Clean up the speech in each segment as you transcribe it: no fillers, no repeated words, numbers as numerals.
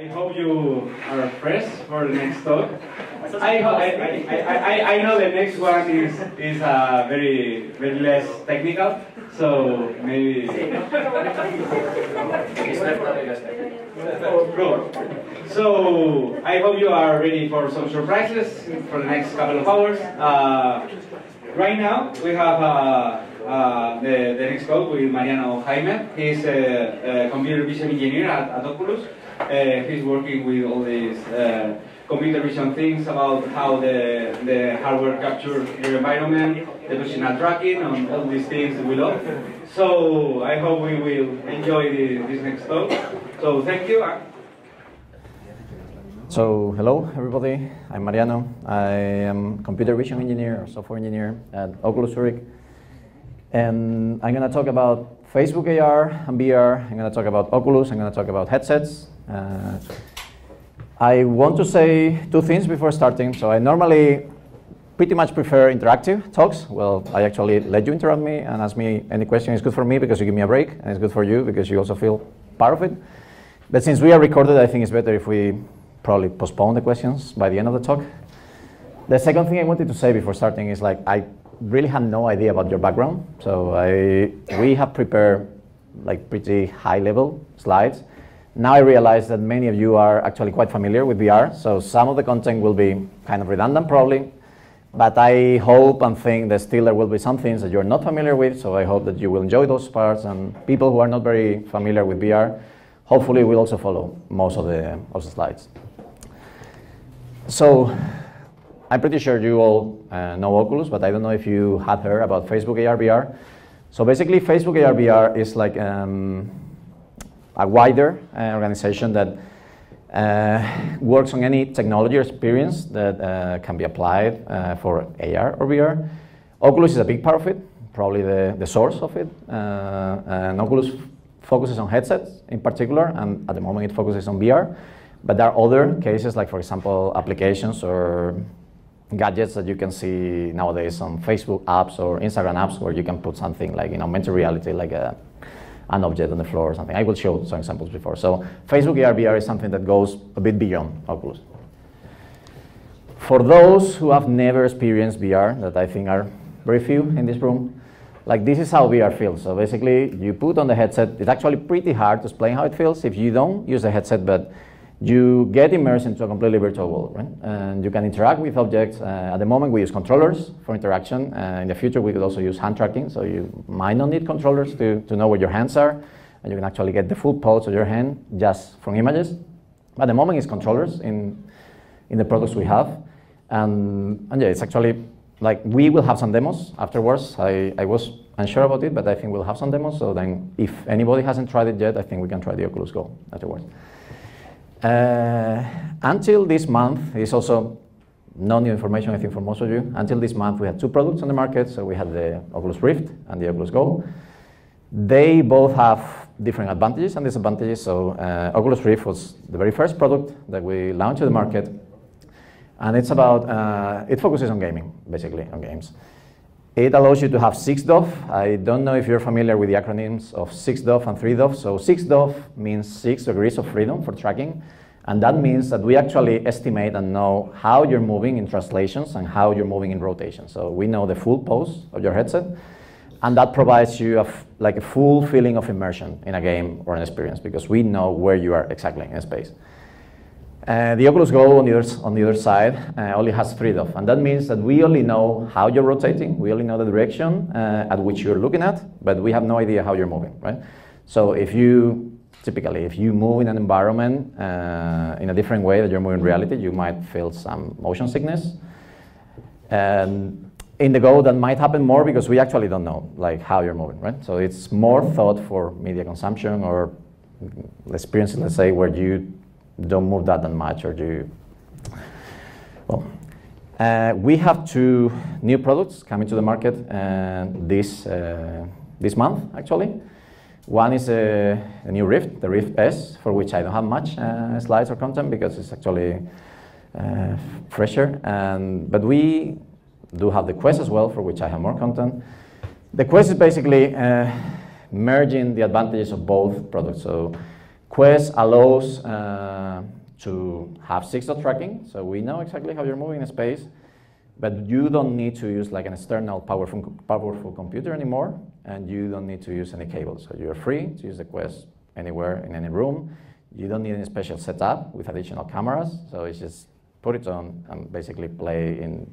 I hope you are fresh for the next talk. I know the next one is very less technical, so maybe. Good. So I hope you are ready for some surprises for the next couple of hours. Right now we have the next talk with Mariano Jaimez. He's a computer vision engineer at Oculus. He's working with all these computer vision things about how the hardware captures your environment, the positional tracking, and all these things that we love. So I hope we will enjoy this next talk. So thank you. So hello everybody, I'm Mariano. I am computer vision engineer, or software engineer at Oculus Zurich. And I'm going to talk about Facebook AR and VR. I'm going to talk about Oculus. I'm going to talk about headsets. I want to say two things before starting. So I normally pretty much prefer interactive talks. Well, I actually let you interrupt me and ask me any question. It's good for me because you give me a break, and it's good for you because you also feel part of it. But since we are recorded, I think it's better if we probably postpone the questions by the end of the talk. The second thing I wanted to say before starting is like I really had no idea about your background, so we have prepared like pretty high-level slides. Now I realize that many of you are actually quite familiar with VR, so some of the content will be kind of redundant probably, but I hope and think that still there will be some things that you're not familiar with, so I hope that you will enjoy those parts, and people who are not very familiar with VR hopefully will also follow most of the slides. So I'm pretty sure you all know Oculus, but I don't know if you had heard about Facebook AR VR. So basically, Facebook AR VR is like a wider organization that works on any technology or experience that can be applied for AR or VR. Oculus is a big part of it, probably the source of it. And Oculus focuses on headsets in particular, and at the moment it focuses on VR. But there are other cases, like for example, applications or gadgets that you can see nowadays on Facebook apps or Instagram apps, where you can put something like in augmented reality, like an object on the floor or something. I will show some examples before. So Facebook AR VR is something that goes a bit beyond Oculus. For those who have never experienced VR, that I think are very few in this room, like this is how VR feels. So basically you put on the headset. It's actually pretty hard to explain how it feels if you don't use the headset, but you get immersed into a completely virtual world, right? And you can interact with objects. At the moment, we use controllers for interaction. In the future, we could also use hand tracking, so you might not need controllers to know where your hands are, and you can actually get the full pulse of your hand just from images. But at the moment, it's controllers in the products we have. And yeah, it's actually, like, we will have some demos afterwards. I was unsure about it, but I think we'll have some demos. So then, if anybody hasn't tried it yet, I think we can try the Oculus Go afterwards. Until this month, it's also no new information, I think, for most of you. Until this month, we had two products on the market. So we had the Oculus Rift and the Oculus Go. They both have different advantages and disadvantages. So Oculus Rift was the very first product that we launched to the market. And it's about, it focuses on gaming, basically, on games. It allows you to have 6DoF. I don't know if you're familiar with the acronyms of 6DoF and 3DoF. So 6DoF means 6 degrees of freedom for tracking. And that means that we actually estimate and know how you're moving in translations and how you're moving in rotation. So we know the full pose of your headset. And that provides you like a full feeling of immersion in a game or an experience, because we know where you are exactly in space. The Oculus Go on the other side only has 3DoF, and that means that we only know how you're rotating, we only know the direction at which you're looking at, but we have no idea how you're moving, right? So typically if you move in an environment in a different way that you're moving in reality, you might feel some motion sickness. In the Go, that might happen more because we actually don't know like how you're moving, right? So it's more thought for media consumption or experiences, let's say, where you don't move that much, or do well. We have two new products coming to the market this month, actually. One is a new Rift, the Rift S, for which I don't have much slides or content because it's actually fresher. But we do have the Quest as well, for which I have more content. The Quest is basically merging the advantages of both products. So Quest allows to have six-dot tracking, so we know exactly how you're moving in space, but you don't need to use like an external powerful computer anymore, and you don't need to use any cable. So you're free to use the Quest anywhere, in any room. You don't need any special setup with additional cameras, so it's just put it on and basically play in,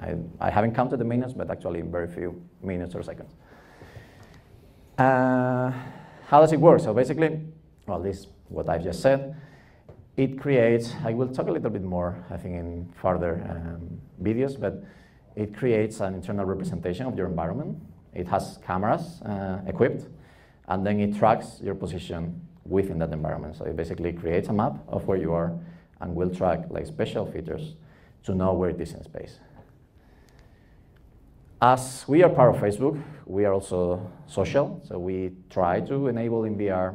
I haven't counted the minutes, but actually in very few minutes or seconds. How does it work? So basically, well, this is what I've just said. It creates, I will talk a little bit more, I think, in further videos, but it creates an internal representation of your environment. It has cameras equipped, and then it tracks your position within that environment. So it basically creates a map of where you are and will track like special features to know where it is in space. As we are part of Facebook, we are also social, so we try to enable in VR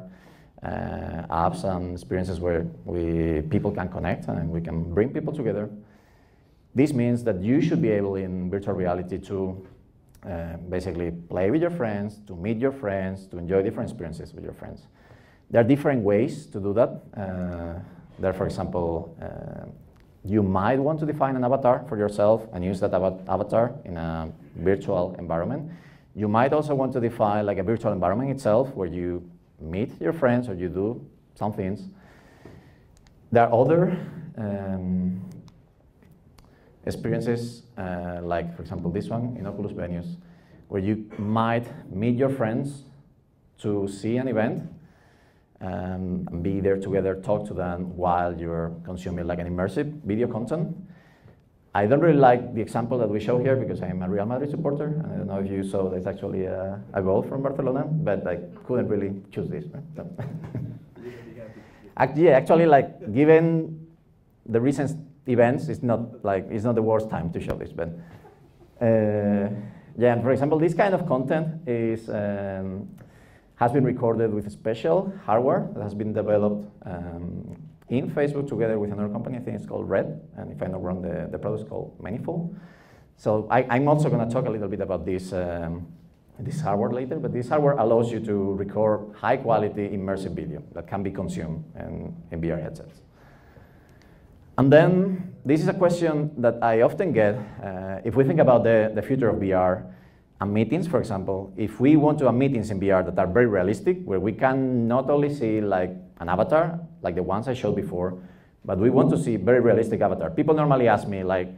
apps and experiences where people can connect and we can bring people together. This means that you should be able in virtual reality to basically play with your friends, to meet your friends, to enjoy different experiences with your friends. There are different ways to do that. There, for example, you might want to define an avatar for yourself and use that avatar in a virtual environment. You might also want to define like a virtual environment itself where you meet your friends or you do some things. There are other experiences like, for example, this one in Oculus Venues, where you might meet your friends to see an event and be there together, talk to them while you're consuming like an immersive video content. I don't really like the example that we show here because I am a Real Madrid supporter, and I don't know if you saw there's actually a goal from Barcelona, but I couldn't really choose this. Right? So yeah, actually, like given the recent events, it's not the worst time to show this. But yeah, and for example, this kind of content is. Has been recorded with special hardware that has been developed in Facebook together with another company. I think it's called Red, and if I'm not wrong, the product is called Manifold. So I'm also going to talk a little bit about this, this hardware later, but this hardware allows you to record high-quality immersive video that can be consumed in VR headsets. And then this is a question that I often get. If we think about the future of VR, and meetings, for example, if we want to have meetings in VR that are very realistic, where we can not only see like an avatar, like the ones I showed before, but we want to see very realistic avatar. People normally ask me like,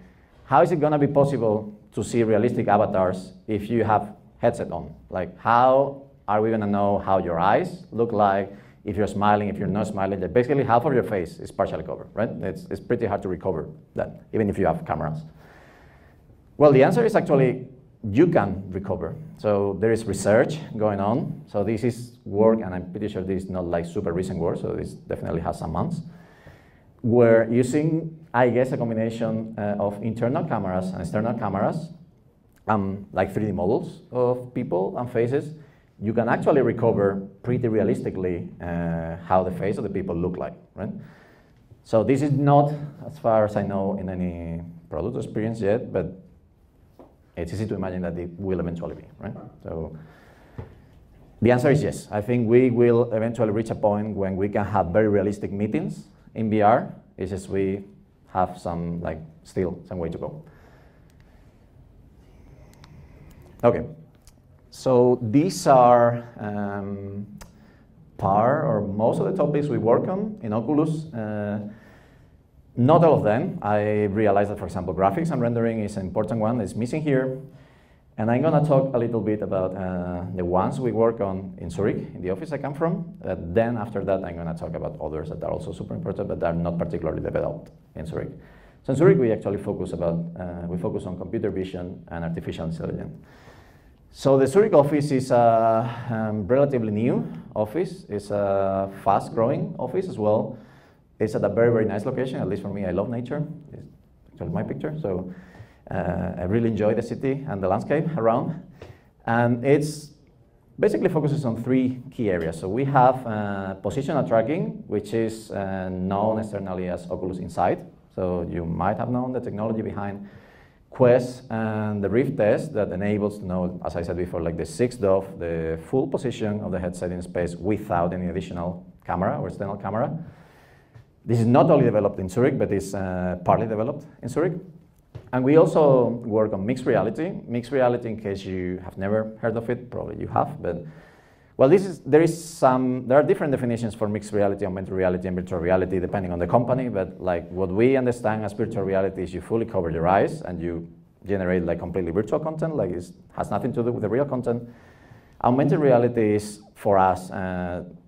how is it going to be possible to see realistic avatars if you have headset on? Like, how are we going to know how your eyes look like, if you're smiling, if you're not smiling? That basically half of your face is partially covered, right? It's pretty hard to recover that, even if you have cameras. Well, the answer is actually, you can recover. So there is research going on. So this is work, and I'm pretty sure this is not like super recent work, so this definitely has some months, where using, I guess, a combination of internal cameras and external cameras, like 3D models of people and faces, you can actually recover pretty realistically how the face of the people look like, right? So this is not, as far as I know, in any product experience yet, but it's easy to imagine that it will eventually be, right? So the answer is yes. I think we will eventually reach a point when we can have very realistic meetings in VR. It's just we have some, like, still some way to go. Okay, so these are part or most of the topics we work on in Oculus. Not all of them. I realized that, for example, graphics and rendering is an important one that's missing here. And I'm going to talk a little bit about the ones we work on in Zurich, in the office I come from. Then after that, I'm going to talk about others that are also super important, but are not particularly developed in Zurich. So in Zurich, we actually focus on computer vision and artificial intelligence. So the Zurich office is a relatively new office. It's a fast-growing office as well. It's at a very, very nice location, at least for me. I love nature. It's actually my picture, so I really enjoy the city and the landscape around. And it's basically focuses on three key areas. So we have positional tracking, which is known externally as Oculus InSight. So you might have known the technology behind Quest and the Rift S that enables to know, as I said before, like the sixth of the full position of the headset in space without any additional camera or external camera. This is not only developed in Zurich, but it's partly developed in Zurich. And we also work on mixed reality. Mixed reality, in case you have never heard of it, probably you have, but well, there are different definitions for mixed reality, augmented reality, and virtual reality, depending on the company. But like what we understand as virtual reality is you fully cover your eyes and you generate like completely virtual content, like it has nothing to do with the real content. Augmented reality is for us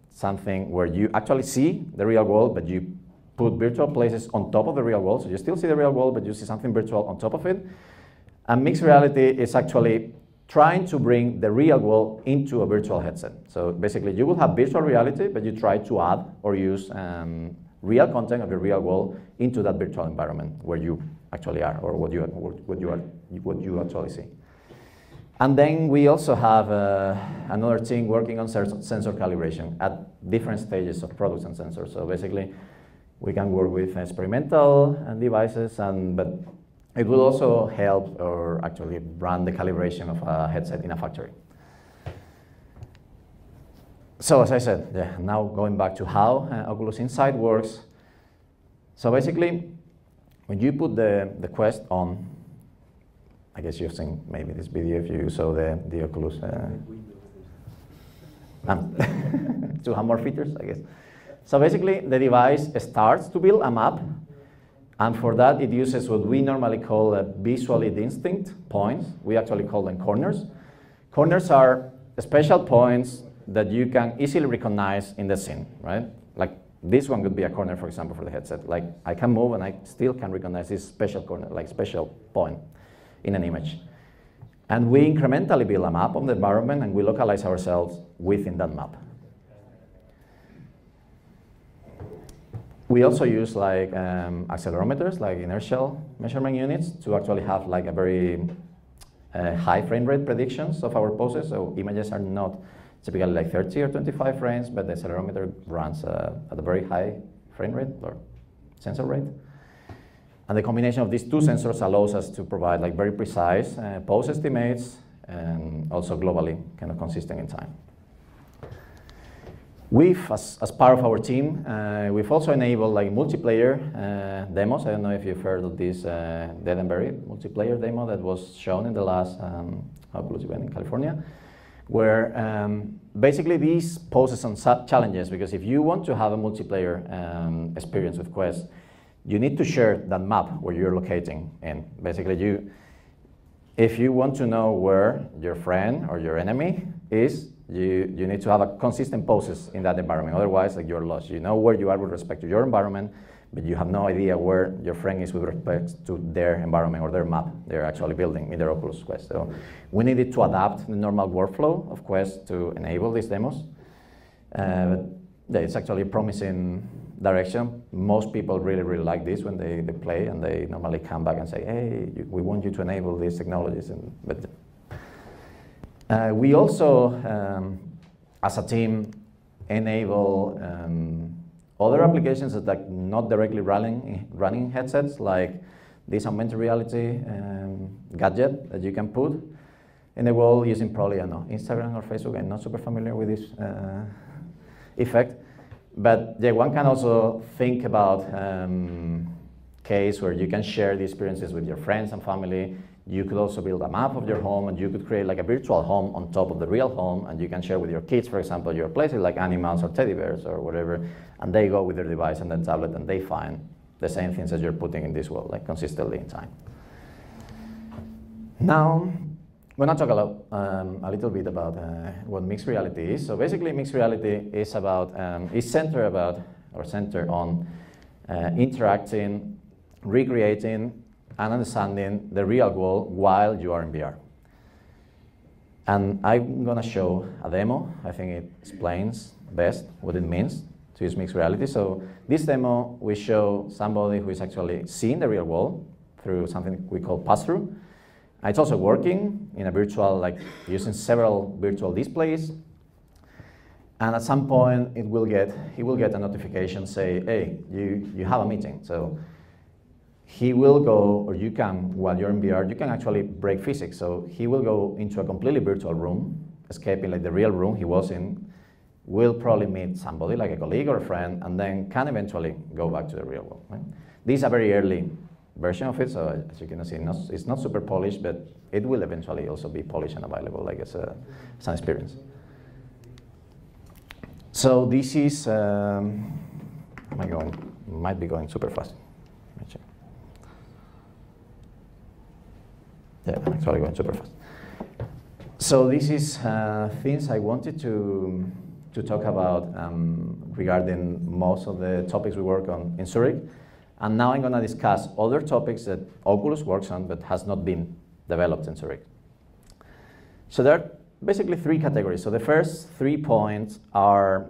something where you actually see the real world, but you put virtual places on top of the real world, so you still see the real world, but you see something virtual on top of it. And mixed reality is actually trying to bring the real world into a virtual headset. So basically you will have virtual reality, but you try to add or use real content of the real world into that virtual environment where you actually are, or what you actually see. And then we also have another team working on sensor calibration at different stages of products and sensors. So basically, we can work with experimental devices, but it will also help or actually run the calibration of a headset in a factory. So as I said, now going back to how Oculus InSight works. So basically, when you put the Quest on, I guess you've seen maybe this video if you saw the Oculus. To have more features, I guess. So basically, the device starts to build a map, and for that it uses what we normally call visually distinct points. We actually call them corners. Corners are special points that you can easily recognize in the scene, right? Like this one could be a corner, for example, for the headset. Like I can move and I still can recognize this special corner, like special point in an image. And we incrementally build a map of the environment and we localize ourselves within that map. We also use like accelerometers, like inertial measurement units, to actually have like a very high frame rate predictions of our poses. So images are not typically like 30 or 25 frames, but the accelerometer runs at a very high frame rate or sensor rate. And the combination of these two sensors allows us to provide like very precise pose estimates and also globally kind of consistent in time. We've, as part of our team, we've also enabled like multiplayer demos. I don't know if you've heard of this Dead and Buried multiplayer demo that was shown in the last Oculus event in California, where basically these poses and challenges, because if you want to have a multiplayer experience with Quest, you need to share that map where you're locating in. Basically, if you want to know where your friend or your enemy is, you need to have a consistent poses in that environment. Otherwise, like, you're lost. You know where you are with respect to your environment, but you have no idea where your friend is with respect to their environment or their map they're actually building in their Oculus Quest. So we needed to adapt the normal workflow of Quest to enable these demos. But it's actually a promising direction. Most people really, really like this when they play, and they normally come back and say, hey, we want you to enable these technologies. We also, as a team, enable other applications that are not directly running headsets, like this augmented reality gadget that you can put in the wall using probably, I don't know, Instagram or Facebook. I'm not super familiar with this effect. But yeah, one can also think about case where you can share the experiences with your friends and family. You could also build a map of your home, and you could create like a virtual home on top of the real home, and you can share with your kids, for example, your places like animals or teddy bears or whatever, and they go with their device and their tablet and they find the same things that you're putting in this world, like consistently in time. Now, I'm going to talk a little bit about what mixed reality is. So basically, mixed reality is about centered on interacting, recreating, and understanding the real world while you are in VR. And I'm gonna show a demo. I think it explains best what it means to use mixed reality. So this demo, we show somebody who is actually seeing the real world through something we call pass-through. It's also working in a virtual, like using several virtual displays. And at some point, he will get a notification say, hey, you have a meeting. So he will go, or you can, while you're in VR, you can actually break physics. So he will go into a completely virtual room, escaping like the real room he was in, will probably meet somebody like a colleague or a friend, and then can eventually go back to the real world. Right? This is a very early version of it, so as you can see, it's not super polished, but it will eventually also be polished and available, like as an experience. So this is, might be going super fast. Let me check. Yeah, I'm actually going super fast. So this is things I wanted to talk about regarding most of the topics we work on in Zurich. And now I'm going to discuss other topics that Oculus works on but has not been developed in Zurich. So there are basically three categories. So the first 3 points are,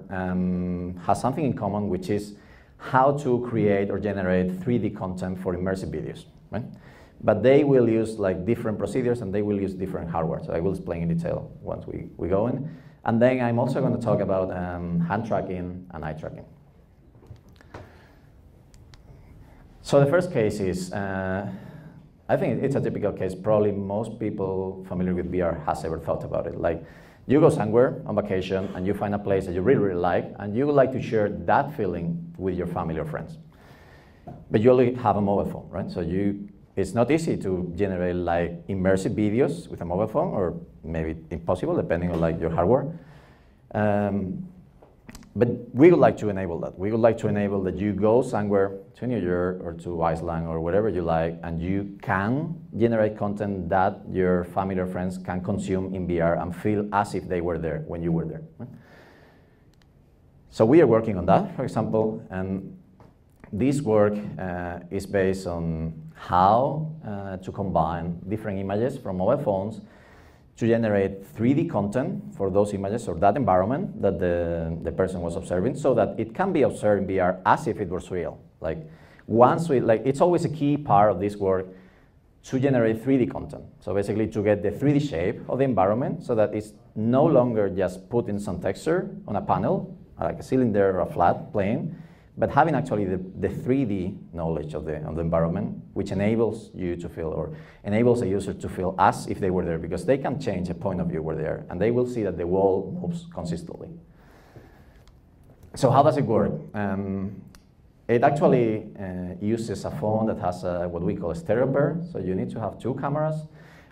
has something in common, which is how to create or generate 3D content for immersive videos. Right? But they will use like different procedures and they will use different hardware. So I will explain in detail once we go in. And then I'm also going to talk about hand tracking and eye tracking. So the first case is, I think it's a typical case, probably most people familiar with VR has ever thought about it. Like, you go somewhere on vacation and you find a place that you really, really like, and you would like to share that feeling with your family or friends. But you only have a mobile phone, right? So it's not easy to generate like immersive videos with a mobile phone, or maybe impossible, depending on like your hardware. But we would like to enable that. We would like to enable that you go somewhere to New York or to Iceland or wherever you like, and you can generate content that your family or friends can consume in VR and feel as if they were there when you were there. So we are working on that, for example, and this work is based on how to combine different images from mobile phones to generate 3D content for those images or that environment that the person was observing, so that it can be observed in VR as if it was real. Like, it's always a key part of this work to generate 3D content. So basically to get the 3D shape of the environment so that it's no longer just putting some texture on a panel, like a cylinder or a flat plane, but having actually the 3D knowledge of the environment, which enables you to feel, or enables a user to feel as if they were there, because they can change a point of view where they are, and they will see that the wall moves consistently. So how does it work? It actually uses a phone that has what we call a stereo pair, so you need to have two cameras.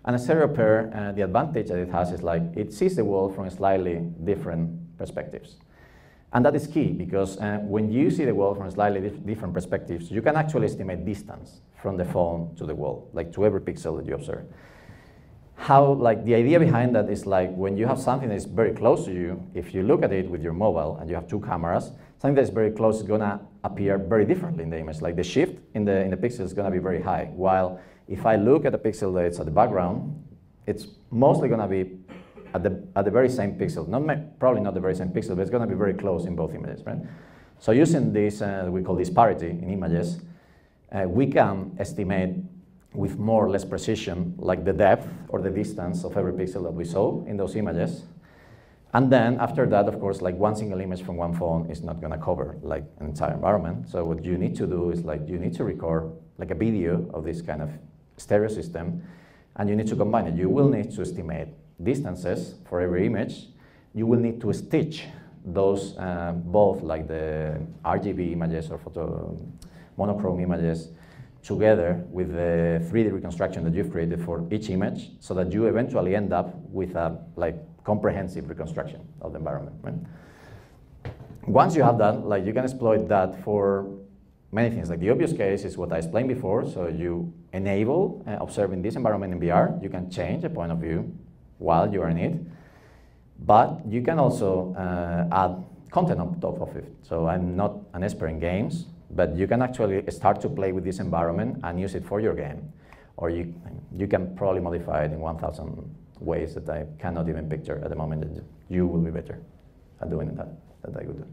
And a stereo pair, the advantage that it has is like, it sees the world from slightly different perspectives. And that is key, because when you see the world from slightly different perspectives, you can actually estimate distance from the phone to the world, like to every pixel that you observe. The idea behind that is like, when you have something that is very close to you, if you look at it with your mobile and you have two cameras, something that is very close is gonna appear very differently in the image. Like the shift in the pixel is gonna be very high, while if I look at a pixel that is at the background, it's mostly gonna be at the very same pixel, probably not the very same pixel, but it's going to be very close in both images, right? So using this, we call this parity in images, we can estimate with more or less precision, like the depth or the distance of every pixel that we saw in those images. And then after that, of course, like one single image from one phone is not going to cover like an entire environment. So what you need to do is like, you need to record like a video of this kind of stereo system, and you need to combine it. You will need to estimate distances for every image. You will need to stitch those both like the RGB images or photo monochrome images together with the 3D reconstruction that you've created for each image, so that you eventually end up with a like comprehensive reconstruction of the environment. Right? Once you have that, like you can exploit that for many things. Like the obvious case is what I explained before. So you enable observing this environment in VR. You can change the point of view while you are in it, but you can also add content on top of it. So I'm not an expert in games, but you can actually start to play with this environment and use it for your game, or you can probably modify it in 1,000 ways that I cannot even picture at the moment, that you will be better at doing that than I would do.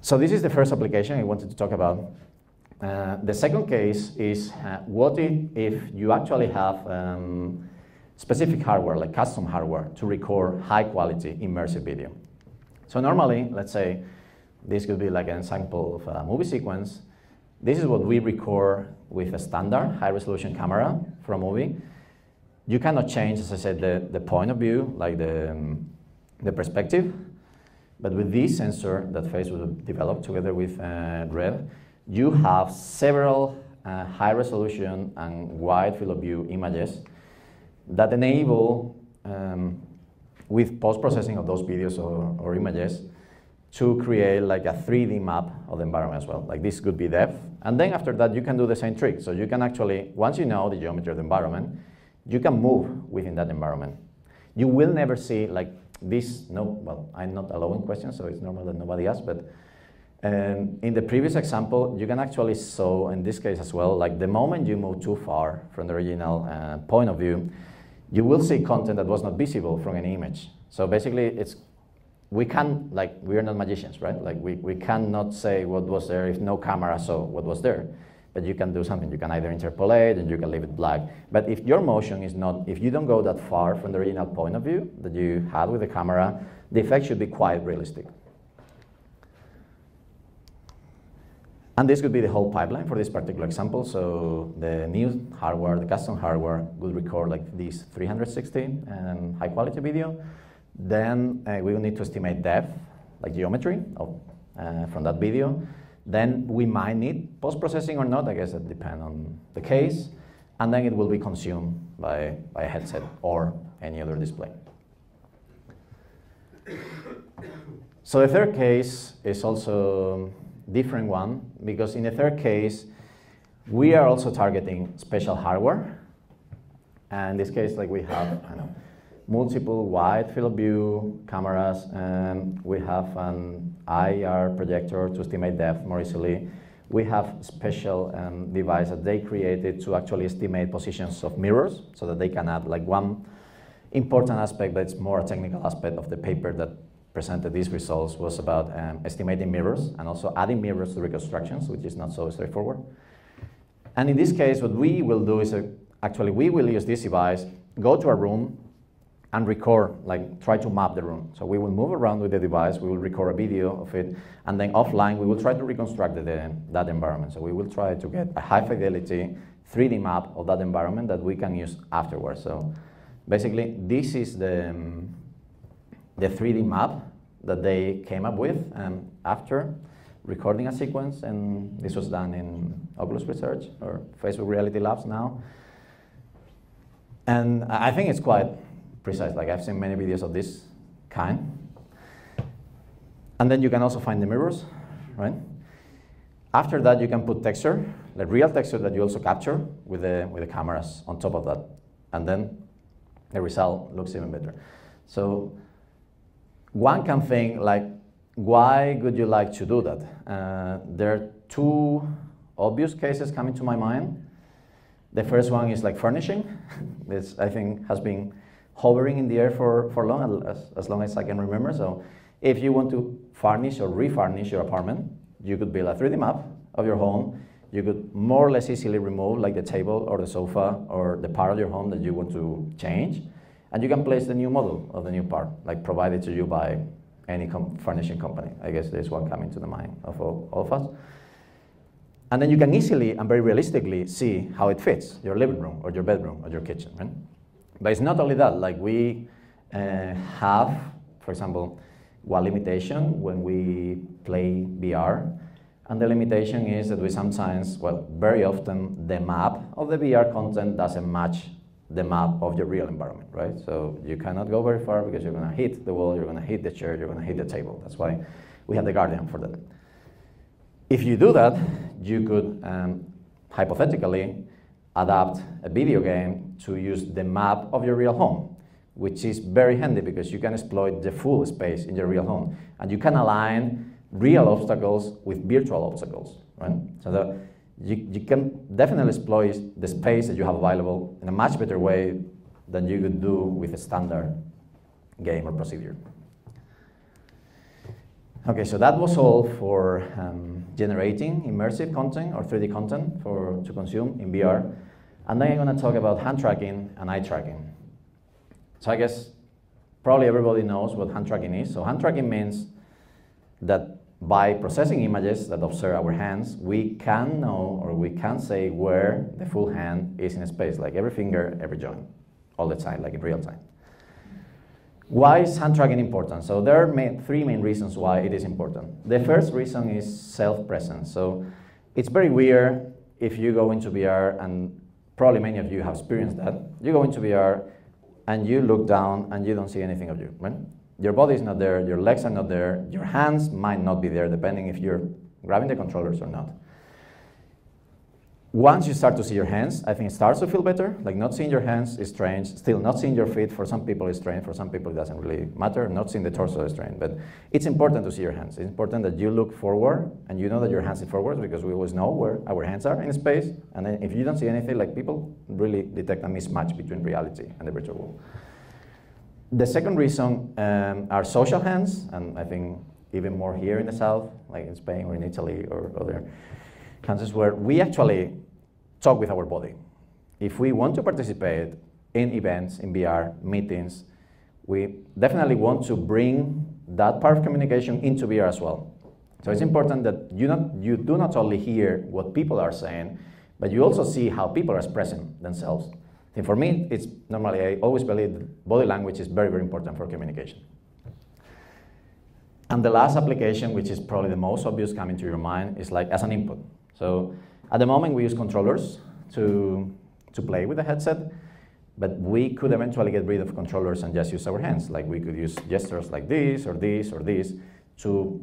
So this is the first application I wanted to talk about. The second case is what if you actually have specific hardware, like custom hardware, to record high-quality immersive video. So normally, let's say, this could be like an example of a movie sequence. This is what we record with a standard high-resolution camera for a movie. You cannot change, as I said, the point of view, like the perspective. But with this sensor that Facebook developed together with Red, you have several high-resolution and wide field-of-view images that enable, with post-processing of those videos or images, to create like a 3D map of the environment as well. Like this could be depth. And then after that, you can do the same trick. So you can actually, once you know the geometry of the environment, you can move within that environment. You will never see like this, no, well, I'm not allowing questions, so it's normal that nobody asks, but in the previous example, you can actually saw, in this case as well, like the moment you move too far from the original point of view, you will see content that was not visible from an image. So basically, it's, we can, like, we are not magicians, right? Like, we cannot say what was there if no camera saw what was there. But you can do something. You can either interpolate and you can leave it black. But if your motion is not, if you don't go that far from the original point of view that you had with the camera, the effect should be quite realistic. And this could be the whole pipeline for this particular example. So the new hardware, the custom hardware, would record like this 360 high quality video. Then we will need to estimate depth, like geometry of, from that video. Then we might need post-processing or not. I guess that depends on the case. And then it will be consumed by a headset or any other display. So the third case is also different one, because in the third case, we are also targeting special hardware. And in this case, like we have multiple wide field of view cameras, and we have an IR projector to estimate depth more easily. We have special device that they created to actually estimate positions of mirrors, so that they can add like one important aspect, but it's more a technical aspect of the paper that presented these results was about estimating mirrors and also adding mirrors to reconstructions, which is not so straightforward. And in this case, what we will do is actually we will use this device, go to a room and record, like try to map the room. So we will move around with the device, we will record a video of it, and then offline we will try to reconstruct that environment. So we will try to get a high fidelity 3D map of that environment that we can use afterwards. So basically this is the 3D map that they came up with after recording a sequence, and this was done in Oculus Research or Facebook Reality Labs now. And I think it's quite precise, like I've seen many videos of this kind. And then you can also find the mirrors, right? After that, you can put texture, like real texture that you also capture with the cameras on top of that. And then the result looks even better. So one can think, like, why would you like to do that? There are two obvious cases coming to my mind. The first one is like furnishing. This, I think, has been hovering in the air for long as I can remember. So if you want to furnish or refurnish your apartment, you could build a 3D map of your home. You could more or less easily remove like the table or the sofa or the part of your home that you want to change. And you can place the new model of the new part, like provided to you by any furnishing company. I guess there's one coming to the mind of all of us. And then you can easily and very realistically see how it fits your living room or your bedroom or your kitchen, right? But it's not only that, like we have, for example, one limitation when we play VR. And the limitation is that we sometimes, well, very often the map of the VR content doesn't match the map of your real environment, right? So you cannot go very far because you're going to hit the wall, you're going to hit the chair, you're going to hit the table. That's why we have the Guardian for that. If you do that, you could hypothetically adapt a video game to use the map of your real home, which is very handy because you can exploit the full space in your real home. And you can align real obstacles with virtual obstacles, right? So you can definitely exploit the space that you have available in a much better way than you could do with a standard game or procedure. Okay, so that was all for generating immersive content or 3D content to consume in VR. And then I'm going to talk about hand tracking and eye tracking. So I guess probably everybody knows what hand tracking is. So hand tracking means that by processing images that observe our hands, we can know or we can say where the full hand is in a space, like every finger, every joint, all the time, like in real time. Why is hand tracking important? So there are three main reasons why it is important. The first reason is self-presence. So it's very weird if you go into VR, and probably many of you have experienced that. You go into VR and you look down and you don't see anything of you. Right? Your body is not there, your legs are not there, your hands might not be there, depending if you're grabbing the controllers or not. Once you start to see your hands, I think it starts to feel better. Like not seeing your hands is strange. Still not seeing your feet, for some people it's strange, for some people it doesn't really matter. Not seeing the torso is strange, but it's important to see your hands. It's important that you look forward and you know that your hands are forward, because we always know where our hands are in space. And then if you don't see anything, like people really detect a mismatch between reality and the virtual world. The second reason are social hands, and I think even more here in the South, like in Spain or in Italy or other countries where we actually talk with our body. If we want to participate in events, in VR, meetings, we definitely want to bring that part of communication into VR as well. So it's important that you do not only hear what people are saying, but you also see how people are expressing themselves. And for me, it's normally, I always believe that body language is very, very important for communication. And the last application, which is probably the most obvious coming to your mind, is like as an input. So at the moment we use controllers to play with the headset, but we could eventually get rid of controllers and just use our hands. Like we could use gestures like this or this or this to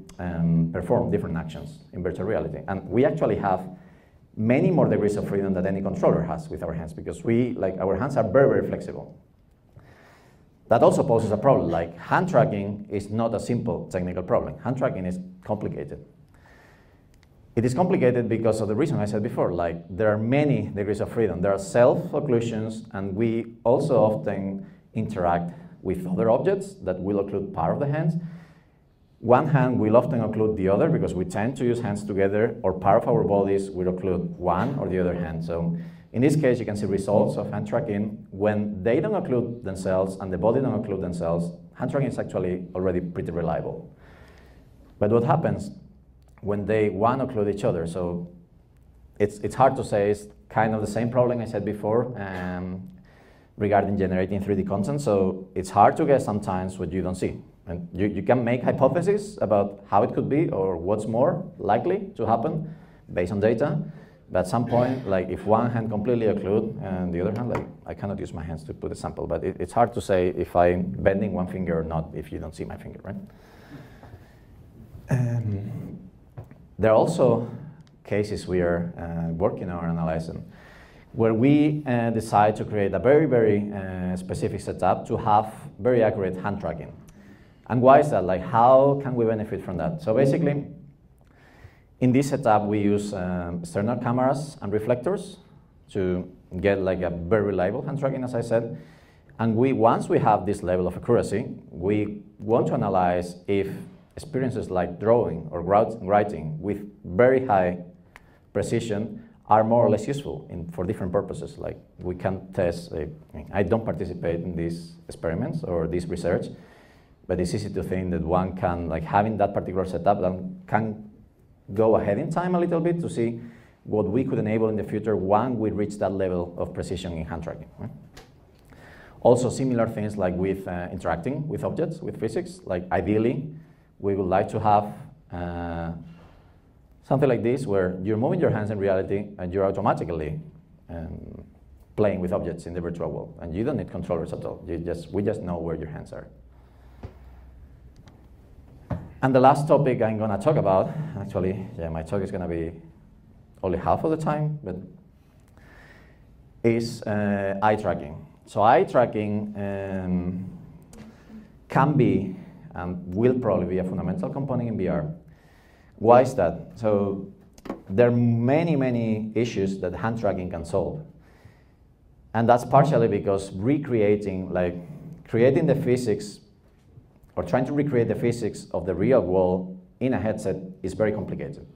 perform different actions in virtual reality. And we actually have many more degrees of freedom than any controller has with our hands, because we, like our hands are very, very flexible. That also poses a problem, like hand tracking is not a simple technical problem. Hand tracking is complicated. It is complicated because of the reason I said before, like there are many degrees of freedom. There are self-occlusions, and we also often interact with other objects that will occlude part of the hands. One hand will often occlude the other because we tend to use hands together, or part of our bodies will occlude one or the other hand. So in this case, you can see results of hand tracking when they don't occlude themselves and the body don't occlude themselves. Hand tracking is actually already pretty reliable. But what happens when they occlude each other? So it's hard to say. It's kind of the same problem I said before regarding generating 3D content. So it's hard to guess sometimes what you don't see. And you can make hypotheses about how it could be or what's more likely to happen based on data. But at some point, like if one hand completely occludes and the other hand, like I cannot use my hands to put a sample, but it's hard to say if I'm bending one finger or not if you don't see my finger, right? There are also cases we are working on or analyzing where we decide to create a very, very specific setup to have very accurate hand tracking. And why is that? Like how can we benefit from that? So basically, in this setup, we use external cameras and reflectors to get like a very reliable hand tracking, as I said. And once we have this level of accuracy, we want to analyze if experiences like drawing or writing with very high precision are more or less useful for different purposes. Like we can test, I don't participate in these experiments or this research, but it's easy to think that one can, like having that particular setup, one can go ahead in time a little bit to see what we could enable in the future when we reach that level of precision in hand tracking. Right? Also similar things like with interacting with objects, with physics, like ideally we would like to have something like this where you're moving your hands in reality and you're automatically playing with objects in the virtual world, and you don't need controllers at all. We just know where your hands are. And the last topic I'm going to talk about, actually, yeah, my talk is going to be only half of the time, but is eye tracking. So eye tracking can be and will probably be a fundamental component in VR. Why is that? So there are many, many issues that hand tracking can solve. And that's partially because creating the physics or trying to recreate the physics of the real world in a headset is very complicated.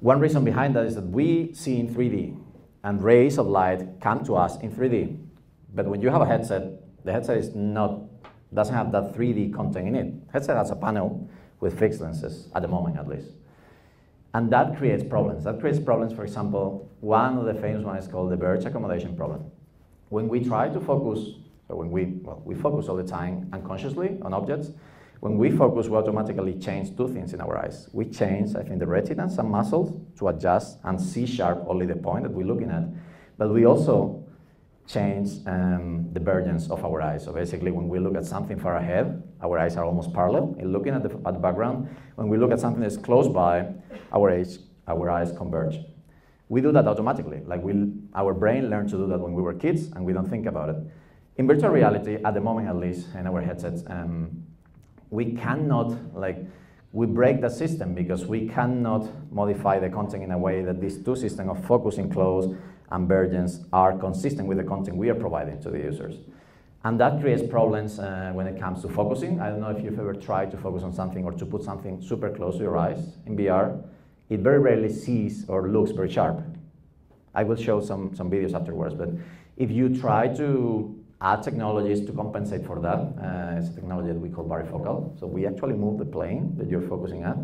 One reason behind that is that we see in 3D, and rays of light come to us in 3D. But when you have a headset, the headset doesn't have that 3D content in it. Headset has a panel with fixed lenses, at the moment at least. And that creates problems. That creates problems, for example, one of the famous ones is called the verge accommodation problem. When we try to focus So when we focus all the time unconsciously on objects. When we focus, we automatically change two things in our eyes. We change, I think, the retina, some muscles to adjust and see sharp only the point that we're looking at. But we also change the vergence of our eyes. So basically, when we look at something far ahead, our eyes are almost parallel in looking at the background. When we look at something that's close by, our eyes converge. We do that automatically. Like our brain learned to do that when we were kids, and we don't think about it. In virtual reality, at the moment at least, in our headsets, we cannot, we break the system because we cannot modify the content in a way that these two systems of focusing close and vergence are consistent with the content we are providing to the users. And that creates problems when it comes to focusing. I don't know if you've ever tried to focus on something or to put something super close to your eyes in VR. It very rarely sees or looks very sharp. I will show some videos afterwards, but if you try to add technologies to compensate for that, it's a technology that we call varifocal. So we actually move the plane that you're focusing at.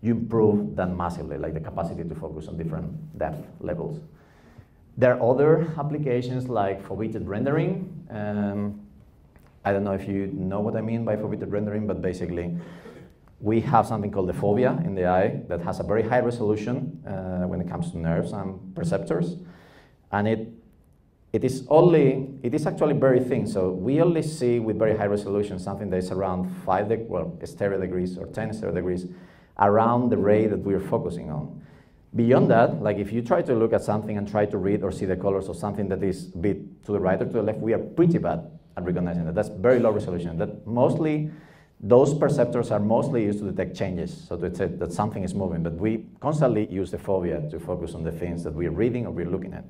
You improve that massively, like the capacity to focus on different depth levels. There are other applications like foveated rendering. I don't know if you know what I mean by foveated rendering, but basically we have something called the fovea in the eye that has a very high resolution when it comes to nerves and perceptors, and it is actually very thin, so we only see with very high resolution something that is around 5 stereo degrees or 10 stereo degrees around the ray that we are focusing on. Beyond that, like if you try to look at something and try to read or see the colors of something that is a bit to the right or to the left, we are pretty bad at recognizing that. That's very low resolution. That mostly, those perceptors are mostly used to detect changes, so to detect that something is moving, but we constantly use the fovea to focus on the things that we are reading or we are looking at.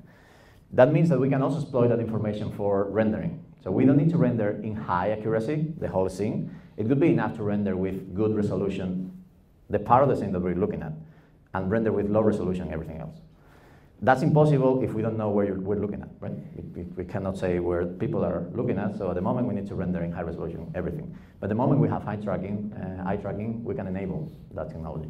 That means that we can also exploit that information for rendering. So we don't need to render in high accuracy the whole scene. It could be enough to render with good resolution the part of the scene that we're looking at, and render with low resolution everything else. That's impossible if we don't know where we're looking at, right? We cannot say where people are looking at, so at the moment we need to render in high resolution everything. But the moment we have eye tracking, we can enable that technology.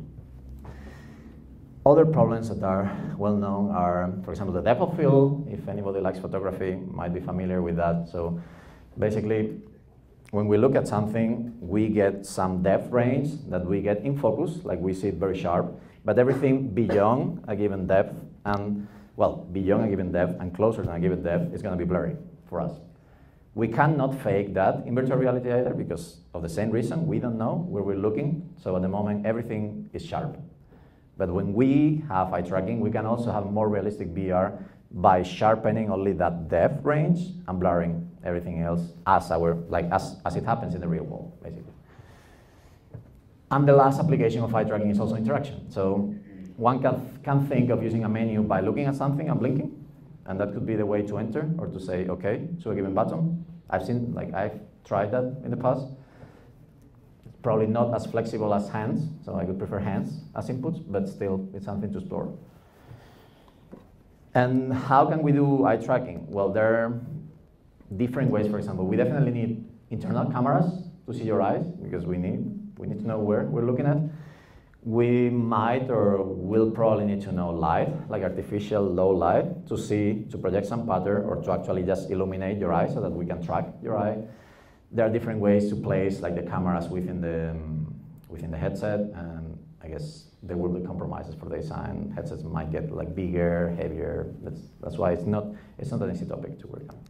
Other problems that are well known are, for example, the depth of field. If anybody likes photography, might be familiar with that. So basically, when we look at something, we get some depth range that we get in focus, like we see it very sharp, but everything beyond a given depth and, well, beyond a given depth and closer than a given depth is going to be blurry for us. We cannot fake that in virtual reality either because of the same reason. We don't know where we're looking, so at the moment, everything is sharp. But when we have eye tracking, we can also have more realistic VR by sharpening only that depth range and blurring everything else as it happens in the real world, basically. And the last application of eye tracking is also interaction. So one can think of using a menu by looking at something and blinking, and that could be the way to enter or to say okay to a given button. I've tried that in the past. Probably not as flexible as hands, so I would prefer hands as inputs, but still it's something to explore. And how can we do eye tracking? Well, there are different ways. For example, we definitely need internal cameras to see your eyes because we need to know where we're looking at. We might or will probably need to know light, like artificial low light, to project some pattern or to actually just illuminate your eye so that we can track your eye. There are different ways to place the cameras within the headset, and I guess there will be compromises for the design. Headsets might get bigger, heavier. That's why it's not an easy topic to work on.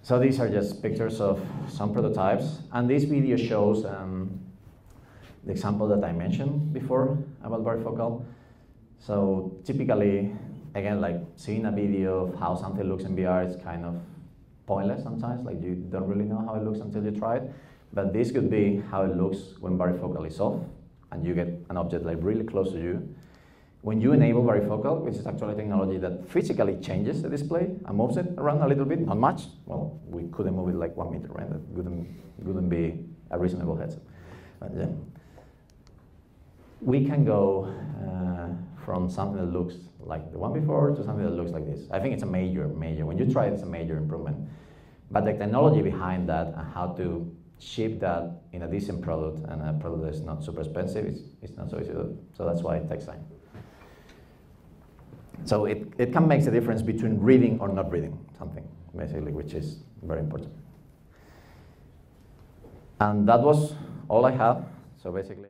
So these are just pictures of some prototypes, and this video shows the example that I mentioned before about varifocal. So typically, again, seeing a video of how something looks in VR is kind of pointless sometimes, you don't really know how it looks until you try it, but this could be how it looks when varifocal is off and you get an object really close to you. When you enable varifocal, which is actually technology that physically changes the display and moves it around a little bit, not much, well, we couldn't move it 1 meter, right? That wouldn't be a reasonable headset. But yeah. We can go from something that looks like the one before to something that looks like this. I think it's a major, when you try it, it's a major improvement. But the technology behind that and how to ship that in a decent product and a product that's not super expensive, it's not so easy. So that's why it takes time. So it can make a difference between reading or not reading something. basically, which is very important. And that was all I have. So basically.